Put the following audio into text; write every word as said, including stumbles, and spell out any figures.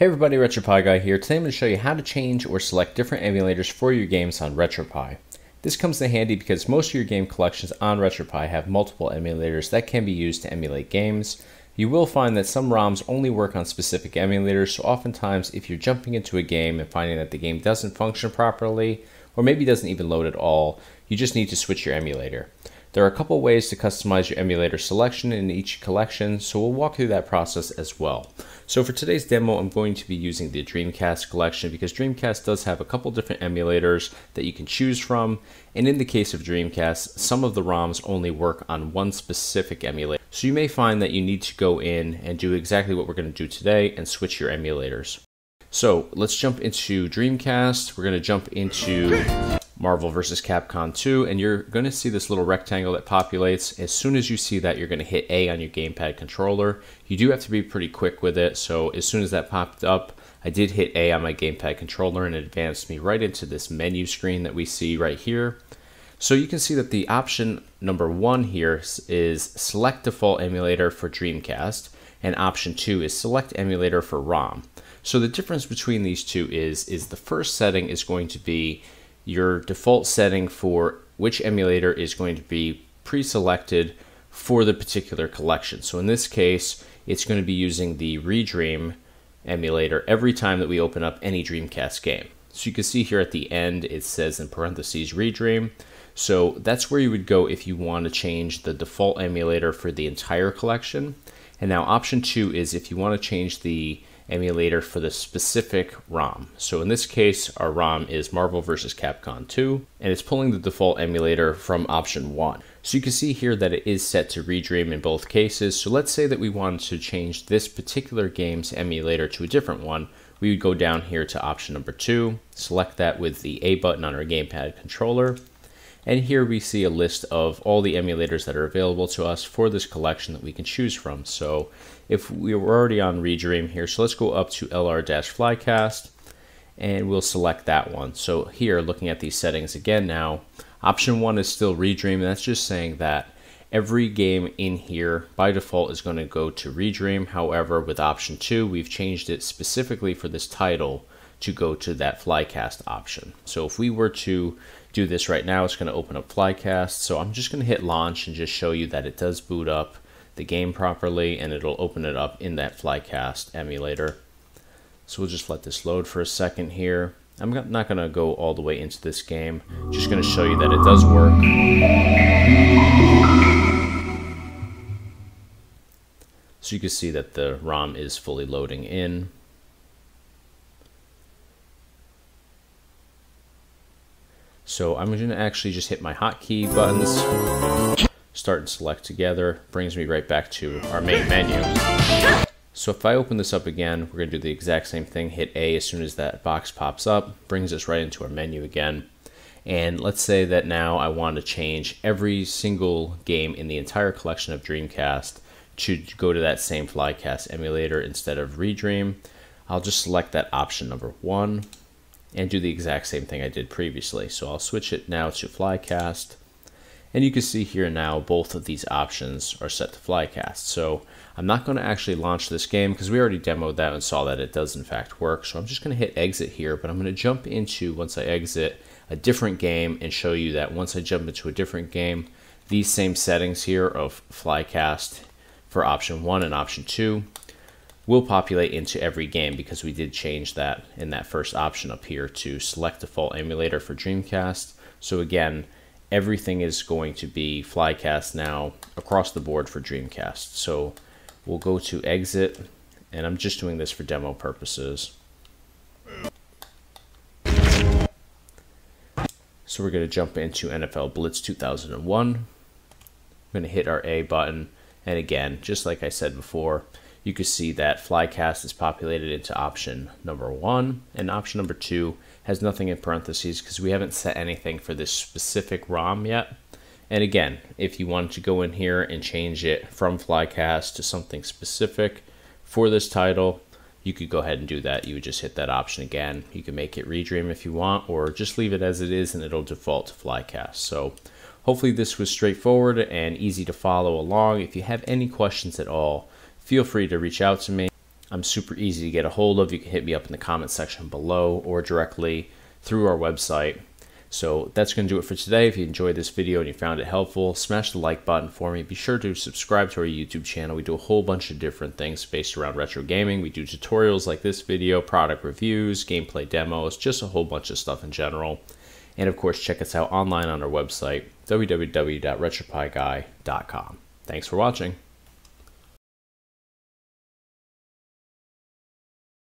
Hey everybody, RetroPieGuy here. Today I'm going to show you how to change or select different emulators for your games on RetroPie. This comes in handy because most of your game collections on RetroPie have multiple emulators that can be used to emulate games. You will find that some ROMs only work on specific emulators, so oftentimes if you're jumping into a game and finding that the game doesn't function properly, or maybe doesn't even load at all, you just need to switch your emulator. There are a couple ways to customize your emulator selection in each collection, so we'll walk through that process as well. So for today's demo, I'm going to be using the Dreamcast collection because Dreamcast does have a couple different emulators that you can choose from, and in the case of Dreamcast, some of the ROMs only work on one specific emulator. So you may find that you need to go in and do exactly what we're going to do today and switch your emulators. So let's jump into Dreamcast. We're going to jump into Marvel versus. Capcom two, and you're going to see this little rectangle that populates. As soon as you see that, you're going to hit A on your gamepad controller. You do have to be pretty quick with it, so as soon as that popped up, I did hit A on my gamepad controller and it advanced me right into this menu screen that we see right here. So you can see that the option number one here is select default emulator for Dreamcast, and option two is select emulator for ROM. So the difference between these two is, is the first setting is going to be your default setting for which emulator is going to be pre-selected for the particular collection. So in this case, it's going to be using the Redream emulator every time that we open up any Dreamcast game. So you can see here at the end, it says in parentheses Redream. So that's where you would go if you want to change the default emulator for the entire collection. And now option two is if you want to change the emulator for the specific ROM. So in this case, our ROM is Marvel versus. Capcom two, and it's pulling the default emulator from option one. So you can see here that it is set to Redream in both cases. So let's say that we wanted to change this particular game's emulator to a different one. We would go down here to option number two, select that with the A button on our gamepad controller. And here we see a list of all the emulators that are available to us for this collection that we can choose from. So if we were already on Redream here, so let's go up to L R Flycast and we'll select that one. So here, looking at these settings again now, option one is still Redream, and that's just saying that every game in here by default is going to go to Redream. However, with option two, we've changed it specifically for this title to go to that Flycast option. So if we were to do this right now, it's going to open up Flycast. So I'm just going to hit launch and just show you that it does boot up the game properly, and it'll open it up in that Flycast emulator. So we'll just let this load for a second here. I'm not going to go all the way into this game, just going to show you that it does work. So you can see that the ROM is fully loading in. So I'm going to actually just hit my hotkey buttons, start and select together, brings me right back to our main menu. So if I open this up again, we're going to do the exact same thing, hit A as soon as that box pops up, brings us right into our menu again. And let's say that now I want to change every single game in the entire collection of Dreamcast to go to that same Flycast emulator instead of Redream. I'll just select that option number one and do the exact same thing I did previously. So I'll switch it now to Flycast, and you can see here now both of these options are set to Flycast. So I'm not going to actually launch this game because we already demoed that and saw that it does in fact work. So I'm just going to hit exit here, but I'm going to jump into, once I exit, a different game and show you that once I jump into a different game, these same settings here of Flycast for option one and option two will populate into every game because we did change that in that first option up here to select default emulator for Dreamcast. So again, everything is going to be Flycast now across the board for Dreamcast. So we'll go to exit, and I'm just doing this for demo purposes. So we're going to jump into N F L Blitz two thousand one. I'm going to hit our A button, and again, just like I said before, you can see that Flycast is populated into option number one, and option number two has nothing in parentheses because we haven't set anything for this specific ROM yet. And again, if you wanted to go in here and change it from Flycast to something specific for this title, you could go ahead and do that. You would just hit that option again. You can make it Redream if you want, or just leave it as it is and it'll default to Flycast. So hopefully this was straightforward and easy to follow along. If you have any questions at all, feel free to reach out to me. I'm super easy to get a hold of. You can hit me up in the comment section below or directly through our website. So that's going to do it for today. If you enjoyed this video and you found it helpful, smash the like button for me. Be sure to subscribe to our YouTube channel. We do a whole bunch of different things based around retro gaming. We do tutorials like this video, product reviews, gameplay demos, just a whole bunch of stuff in general. And of course, check us out online on our website, w w w dot retro pie guy dot com. Thanks for watching.